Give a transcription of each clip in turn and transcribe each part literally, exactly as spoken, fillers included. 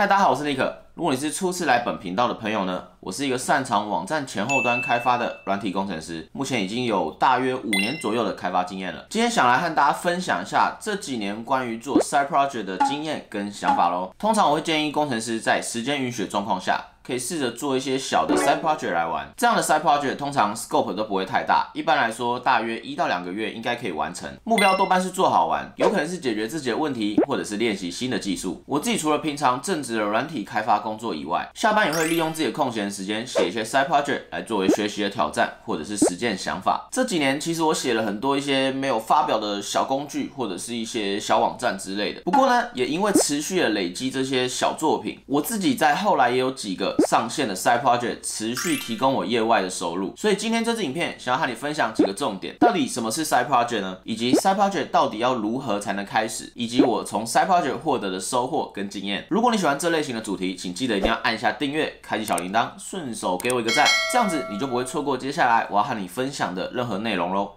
嗨，大家好，我是立可。如果你是初次来本频道的朋友呢，我是一个擅长网站前后端开发的软体工程师，目前已经有大约五年左右的开发经验了。今天想来和大家分享一下这几年关于做 side project 的经验跟想法咯。通常我会建议工程师在时间允许的状况下， 可以试着做一些小的 side project 来玩，这样的 side project 通常 scope 都不会太大，一般来说大约一到两个月应该可以完成。目标多半是做好玩，有可能是解决自己的问题，或者是练习新的技术。我自己除了平常正职的软体开发工作以外，下班也会利用自己的空闲时间写一些 side project 来作为学习的挑战，或者是实践想法。这几年其实我写了很多一些没有发表的小工具，或者是一些小网站之类的。不过呢，也因为持续的累积这些小作品，我自己在后来也有几个 上线的 side project 持续提供我业外的收入，所以今天这支影片想要和你分享几个重点，到底什么是 side project 呢？以及 side project 到底要如何才能开始，以及我从 side project 获得的收获跟经验。如果你喜欢这类型的主题，请记得一定要按下订阅，开启小铃铛，顺手给我一个赞，这样子你就不会错过接下来我要和你分享的任何内容咯。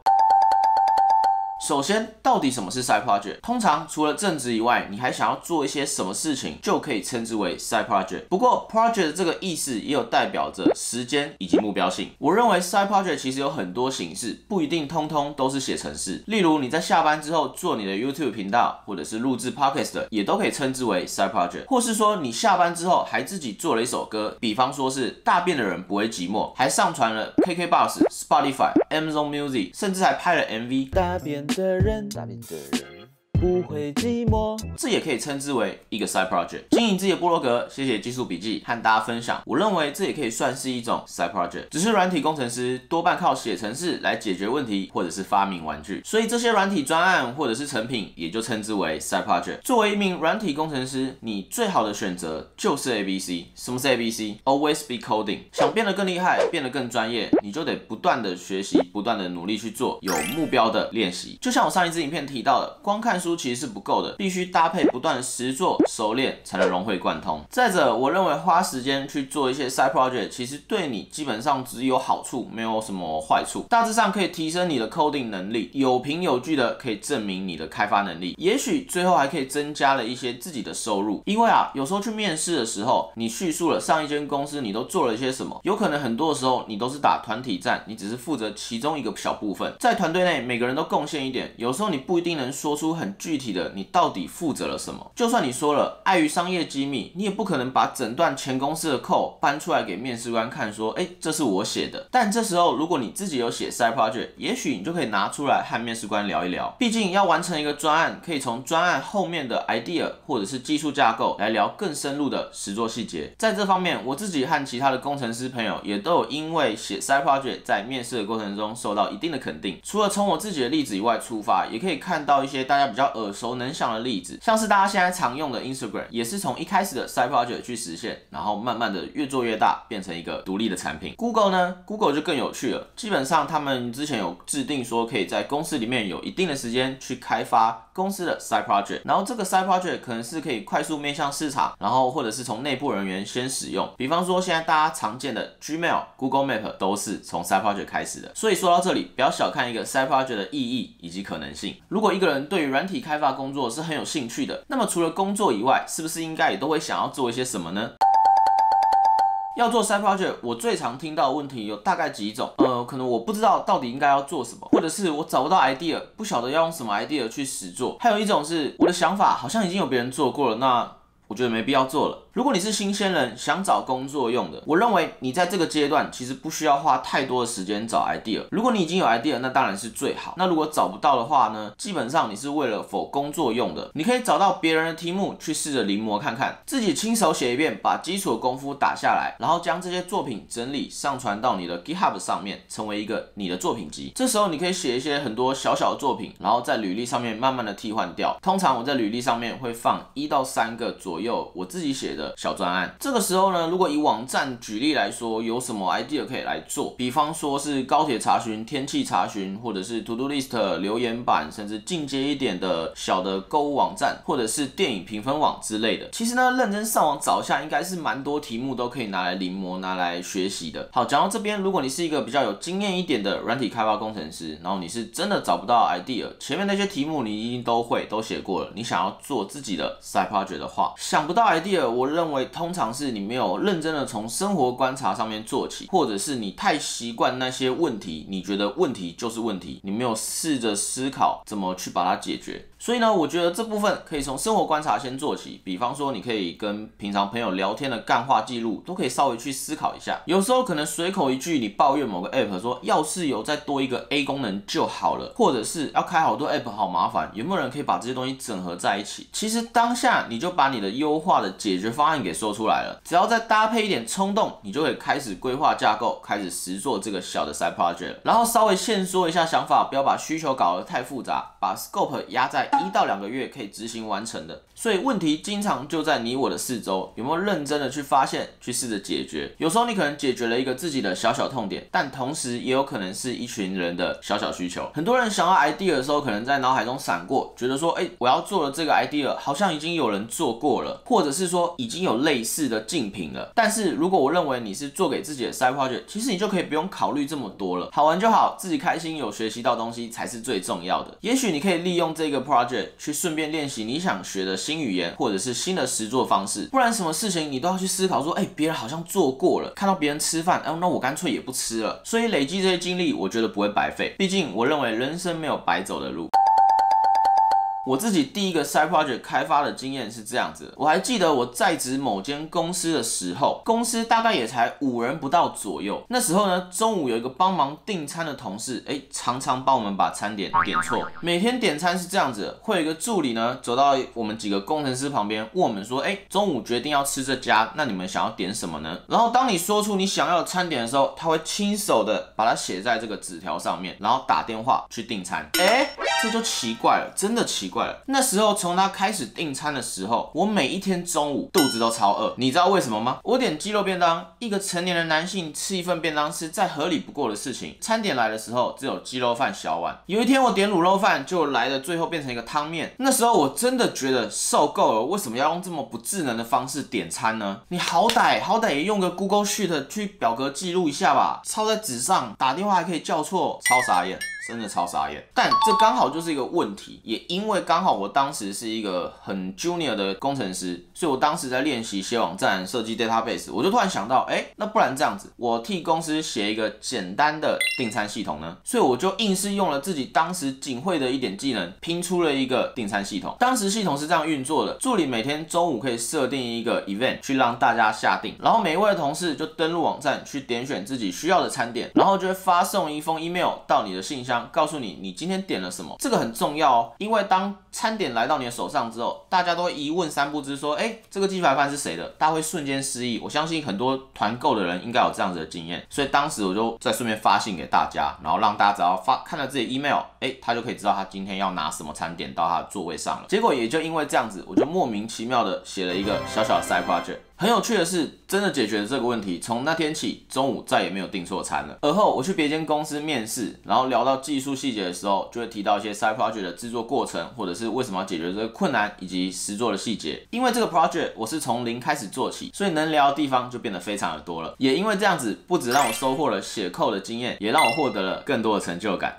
首先，到底什么是 side project？ 通常除了正职以外，你还想要做一些什么事情，就可以称之为 side project。不过 project 这个意思也有代表着时间以及目标性。我认为 side project 其实有很多形式，不一定通通都是写程式。例如你在下班之后做你的 YouTube 频道，或者是录制 podcast， 也都可以称之为 side project。或是说你下班之后还自己做了一首歌，比方说是大便的人不会寂寞，还上传了 K K box、Spotify、Amazon Music， 甚至还拍了 M V。大便 的人，大便的人不会寂寞，这也可以称之为一个 side project。经营自己的部落格，写写技术笔记，和大家分享。我认为这也可以算是一种 side project。只是软体工程师多半靠写程式来解决问题，或者是发明玩具，所以这些软体专案或者是成品，也就称之为 side project。作为一名软体工程师，你最好的选择就是 A B C。什么是 A B C？Always be coding。想变得更厉害，变得更专业，你就得不断的学习，不断的努力去做，有目标的练习。就像我上一支影片提到的，光看书 其实是不够的，必须搭配不断的实作熟练，才能融会贯通。再者，我认为花时间去做一些 side project， 其实对你基本上只有好处，没有什么坏处。大致上可以提升你的 coding 能力，有凭有据的可以证明你的开发能力，也许最后还可以增加了一些自己的收入。因为啊，有时候去面试的时候，你叙述了上一间公司你都做了些什么，有可能很多的时候你都是打团体战，你只是负责其中一个小部分，在团队内每个人都贡献一点，有时候你不一定能说出很 具体的你到底负责了什么？就算你说了，碍于商业机密，你也不可能把整段前公司的 code 搬出来给面试官看，说，哎，这是我写的。但这时候，如果你自己有写 side project， 也许你就可以拿出来和面试官聊一聊。毕竟要完成一个专案，可以从专案后面的 idea 或者是技术架构来聊更深入的实作细节。在这方面，我自己和其他的工程师朋友也都有因为写 side project 在面试的过程中受到一定的肯定。除了从我自己的例子以外出发，也可以看到一些大家比较 耳熟能详的例子，像是大家现在常用的 Instagram， 也是从一开始的 side project 去实现，然后慢慢的越做越大，变成一个独立的产品。Google 呢 ，Google 就更有趣了，基本上他们之前有制定说，可以在公司里面有一定的时间去开发 公司的 side project， 然后这个 side project 可能是可以快速面向市场，然后或者是从内部人员先使用。比方说现在大家常见的 Gmail、Google Map 都是从 side project 开始的。所以说到这里，不要小看一个 side project 的意义以及可能性。如果一个人对于软体开发工作是很有兴趣的，那么除了工作以外，是不是应该也都会想要做一些什么呢？ 要做 side project， 我最常听到的问题有大概几种，呃，可能我不知道到底应该要做什么，或者是我找不到 idea， 不晓得要用什么 idea 去实做。还有一种是我的想法好像已经有别人做过了，那我觉得没必要做了。 如果你是新鲜人，想找工作用的，我认为你在这个阶段其实不需要花太多的时间找 idea。如果你已经有 idea， 那当然是最好。那如果找不到的话呢，基本上你是为了否工作用的，你可以找到别人的题目去试着临摹看看，自己亲手写一遍，把基础的功夫打下来，然后将这些作品整理上传到你的 GitHub 上面，成为一个你的作品集。这时候你可以写一些很多小小的作品，然后在履历上面慢慢的替换掉。通常我在履历上面会放一到三个左右我自己写的 小专案，这个时候呢，如果以网站举例来说，有什么 idea 可以来做？比方说是高铁查询、天气查询，或者是 to do list 留言板，甚至进阶一点的小的购物网站，或者是电影评分网之类的。其实呢，认真上网找一下，应该是蛮多题目都可以拿来临摹、拿来学习的。好，讲到这边，如果你是一个比较有经验一点的软体开发工程师，然后你是真的找不到 idea， 前面那些题目你已经都会、都写过了，你想要做自己的 side project 的话，想不到 idea， 我 认认为通常是你没有认真的从生活观察上面做起，或者是你太习惯那些问题，你觉得问题就是问题，你没有试着思考怎么去把它解决。所以呢，我觉得这部分可以从生活观察先做起，比方说你可以跟平常朋友聊天的干话记录，都可以稍微去思考一下。有时候可能随口一句，你抱怨某个 app 说，要是有再多一个 A 功能就好了，或者是要开好多 app 好麻烦，有没有人可以把这些东西整合在一起？其实当下你就把你的优化的解决方案给说出来了，只要再搭配一点冲动，你就可以开始规划架构，开始实做这个小的 side project， 然后稍微限缩一下想法，不要把需求搞得太复杂，把 scope 压在一到两个月可以执行完成的，所以问题经常就在你我的四周，有没有认真的去发现，去试着解决？有时候你可能解决了一个自己的小小痛点，但同时也有可能是一群人的小小需求。很多人想要 idea 的时候，可能在脑海中闪过，觉得说，哎，我要做的这个 idea 好像已经有人做过了，或者是说已经有类似的竞品了。但是如果我认为你是做给自己的 side project， 其实你就可以不用考虑这么多了，好玩就好，自己开心，有学习到东西才是最重要的。也许你可以利用这个 project 去顺便练习你想学的新语言，或者是新的实作方式，不然什么事情你都要去思考说，哎、欸，别人好像做过了，看到别人吃饭，哎、欸，那我干脆也不吃了。所以累积这些经历，我觉得不会白费，毕竟我认为人生没有白走的路。我自己第一个 side project 开发的经验是这样子的，我还记得我在职某间公司的时候，公司大概也才五人不到左右。那时候呢，中午有一个帮忙订餐的同事，哎，常常帮我们把餐点点错。每天点餐是这样子的，会有一个助理呢，走到我们几个工程师旁边，问我们说，哎，中午决定要吃这家，那你们想要点什么呢？然后当你说出你想要的餐点的时候，他会亲手的把它写在这个纸条上面，然后打电话去订餐。哎，这就奇怪了，真的奇怪。怪了，那时候从他开始订餐的时候，我每一天中午肚子都超饿，你知道为什么吗？我点鸡肉便当，一个成年的男性吃一份便当是再合理不过的事情。餐点来的时候只有鸡肉饭小碗，有一天我点卤肉饭，就来的最后变成一个汤面。那时候我真的觉得受够了，为什么要用这么不智能的方式点餐呢？你好歹好歹也用个 Google Sheet 去表格记录一下吧，抄在纸上，打电话还可以叫错，超傻眼。真的超傻眼，但这刚好就是一个问题，也因为刚好我当时是一个很 junior 的工程师，所以我当时在练习写网站、设计 database， 我就突然想到，哎，那不然这样子，我替公司写一个简单的订餐系统呢？所以我就硬是用了自己当时仅会的一点技能，拼出了一个订餐系统。当时系统是这样运作的：助理每天中午可以设定一个 event 去让大家下订，然后每一位同事就登录网站去点选自己需要的餐点，然后就会发送一封 email 到你的信箱。告诉你你今天点了什么，这个很重要哦，因为当餐点来到你的手上之后，大家都会一问三不知说，哎，这个鸡排饭是谁的？大家会瞬间失忆。我相信很多团购的人应该有这样子的经验，所以当时我就再顺便发信给大家，然后让大家只要发看了自己 email， 哎，他就可以知道他今天要拿什么餐点到他的座位上了。结果也就因为这样子，我就莫名其妙的写了一个小小的 side project。很有趣的是，真的解决了这个问题。从那天起，中午再也没有订错餐了。而后我去别间公司面试，然后聊到技术细节的时候，就会提到一些 side project 的制作过程，或者是为什么要解决这个困难，以及实作的细节。因为这个 project 我是从零开始做起，所以能聊的地方就变得非常的多了。也因为这样子，不只让我收获了写code的经验，也让我获得了更多的成就感。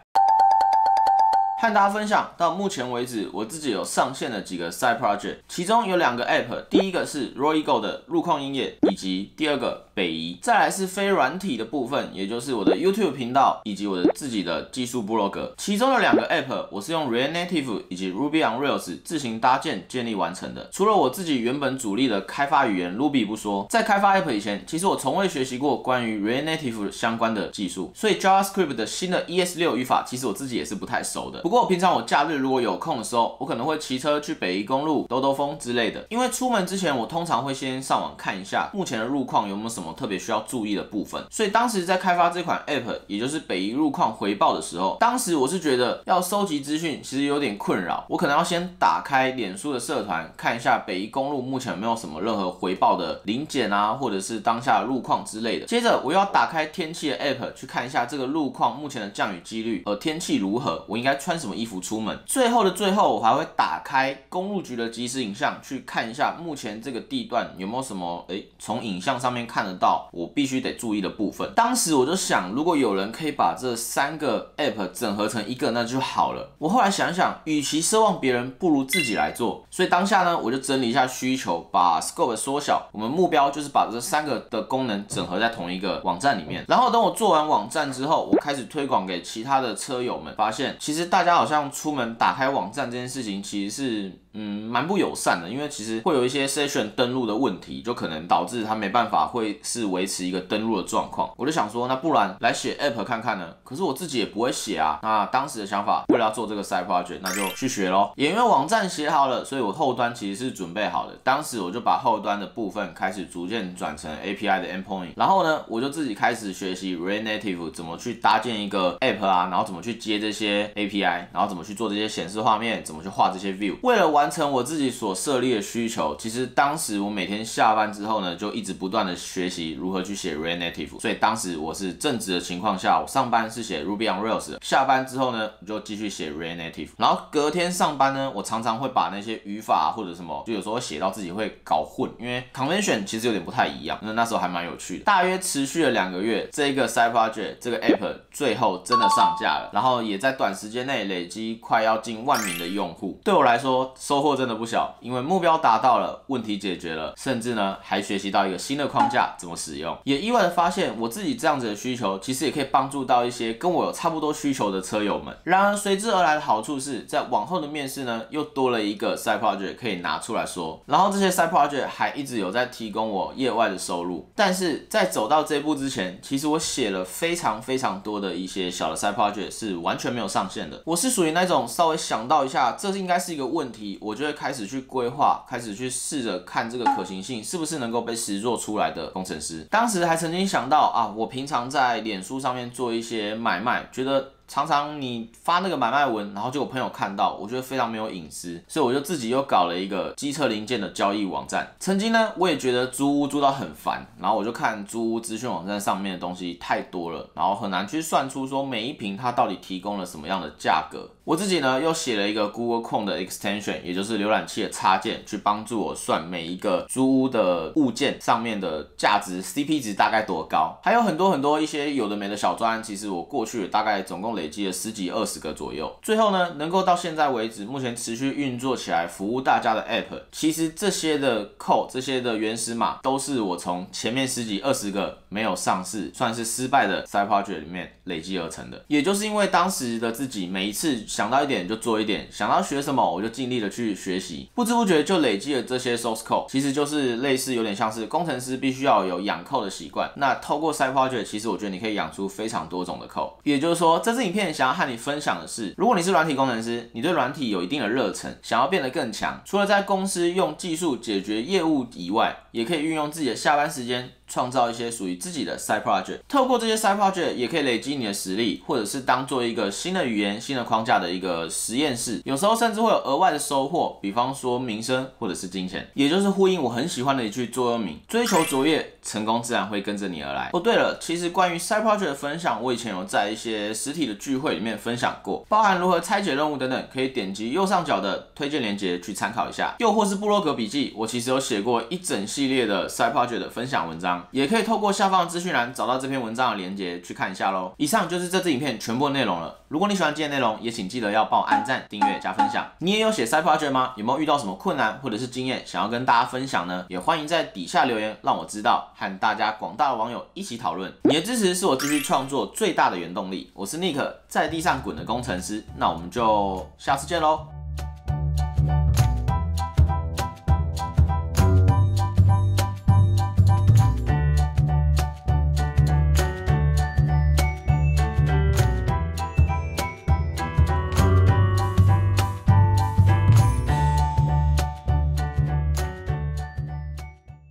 和大家分享到目前为止，我自己有上线的几个 side project， 其中有两个 app， 第一个是 Roygo 的路况音乐，以及第二个北宜，再来是非软体的部分，也就是我的 YouTube 频道以及我的自己的技术部落格。其中有两个 app， 我是用 React Native 以及 Ruby on Rails 自行搭建建立完成的。除了我自己原本主力的开发语言 Ruby 不说，在开发 app 以前，其实我从未学习过关于 React Native 相关的技术，所以 JavaScript 的新的 E S 六 语法，其实我自己也是不太熟的。不过平常我假日如果有空的时候，我可能会骑车去北宜公路兜兜风之类的。因为出门之前，我通常会先上网看一下目前的路况有没有什么特别需要注意的部分。所以当时在开发这款 app， 也就是北宜路况回报的时候，当时我是觉得要收集资讯其实有点困扰，我可能要先打开脸书的社团，看一下北宜公路目前有没有什么任何回报的零检啊，或者是当下的路况之类的。接着我又要打开天气的 app 去看一下这个路况目前的降雨几率，呃，天气如何，我应该穿什么衣服出门。最后的最后，我还会打开公路局的即时影像去看一下，目前这个地段有没有什么诶，从影像上面看得到我必须得注意的部分。当时我就想，如果有人可以把这三个 app 整合成一个，那就好了。我后来想想，与其奢望别人，不如自己来做。所以当下呢，我就整理一下需求，把 scope 缩小。我们目标就是把这三个的功能整合在同一个网站里面。然后等我做完网站之后，我开始推广给其他的车友们，发现其实大家好像出门打开网站这件事情，其实是。 嗯，蛮不友善的，因为其实会有一些 session 登录的问题，就可能导致它没办法会是维持一个登录的状况。我就想说，那不然来写 app 看看呢？可是我自己也不会写啊。那当时的想法，为了要做这个 side project， 那就去学咯。也因为网站写好了，所以我后端其实是准备好的。当时我就把后端的部分开始逐渐转成 A P I 的 endpoint， 然后呢，我就自己开始学习 React Native 怎么去搭建一个 app 啊，然后怎么去接这些 A P I， 然后怎么去做这些显示画面，怎么去画这些 view。为了完完成我自己所设立的需求，其实当时我每天下班之后呢，就一直不断的学习如何去写 React Native。所以当时我是正职的情况下，我上班是写 Ruby on Rails， 下班之后呢，我就继续写 React Native。然后隔天上班呢，我常常会把那些语法、啊、或者什么，就有时候写到自己会搞混，因为 convention 其实有点不太一样。那那时候还蛮有趣的。大约持续了两个月，这个 side project 这个 app 最后真的上架了，然后也在短时间内累积快要近万名的用户。对我来说， 收获真的不小，因为目标达到了，问题解决了，甚至呢还学习到一个新的框架怎么使用，也意外的发现我自己这样子的需求，其实也可以帮助到一些跟我有差不多需求的车友们。然而随之而来的好处是在往后的面试呢，又多了一个 side project 可以拿出来说，然后这些 side project 还一直有在提供我业外的收入。但是在走到这一步之前，其实我写了非常非常多的一些小的 side project 是完全没有上限的。我是属于那种稍微想到一下，这应该是一个问题， 我就会开始去规划，开始去试着看这个可行性是不是能够被实作出来的工程师。当时还曾经想到啊，我平常在脸书上面做一些买卖，觉得 常常你发那个买卖文，然后就有朋友看到，我觉得非常没有隐私，所以我就自己又搞了一个机车零件的交易网站。曾经呢，我也觉得租屋租到很烦，然后我就看租屋资讯网站上面的东西太多了，然后很难去算出说每一坪它到底提供了什么样的价格。我自己呢又写了一个 Google Chrome 的 extension， 也就是浏览器的插件，去帮助我算每一个租屋的物件上面的价值 C P 值大概多高，还有很多很多一些有的没的小专案。其实我过去大概总共 累积了十几二十个左右，最后呢，能够到现在为止，目前持续运作起来服务大家的 app， 其实这些的 code 这些的原始码，都是我从前面十几二十个没有上市，算是失败的 side project 里面累积而成的。也就是因为当时的自己，每一次想到一点就做一点，想到学什么我就尽力的去学习，不知不觉就累积了这些 source code， 其实就是类似有点像是工程师必须要有养 code 的习惯。那透过 side project， 其实我觉得你可以养出非常多种的 code。也就是说，这是 影片想要和你分享的是，如果你是软体工程师，你对软体有一定的热忱，想要变得更强，除了在公司用技术解决业务以外，也可以运用自己的下班时间， 创造一些属于自己的 side project， 透过这些 side project 也可以累积你的实力，或者是当做一个新的语言、新的框架的一个实验室。有时候甚至会有额外的收获，比方说名声或者是金钱，也就是呼应我很喜欢的一句座右铭：追求卓越，成功自然会跟着你而来。哦，对了，其实关于 side project 的分享，我以前有在一些实体的聚会里面分享过，包含如何拆解任务等等，可以点击右上角的推荐链接去参考一下。又或是部落格笔记，我其实有写过一整系列的 side project 的分享文章， 也可以透过下方的资讯栏找到这篇文章的连结去看一下咯。以上就是这支影片全部的内容了。如果你喜欢今天的内容，也请记得要帮我按赞、订阅、加分享。你也有写 side project 吗？有没有遇到什么困难或者是经验想要跟大家分享呢？也欢迎在底下留言让我知道，和大家广大的网友一起讨论。你的支持是我继续创作最大的原动力。我是 Nick， 在地上滚的工程师。那我们就下次见咯。